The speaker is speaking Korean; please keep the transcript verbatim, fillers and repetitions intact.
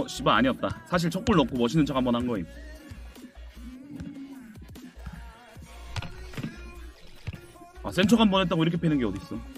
어 씨발 아니었다. 사실 첫 골 넣고 멋있는 척 한번 한 거임. 아 센 척 한번 했다고 이렇게 패는 게 어딨어.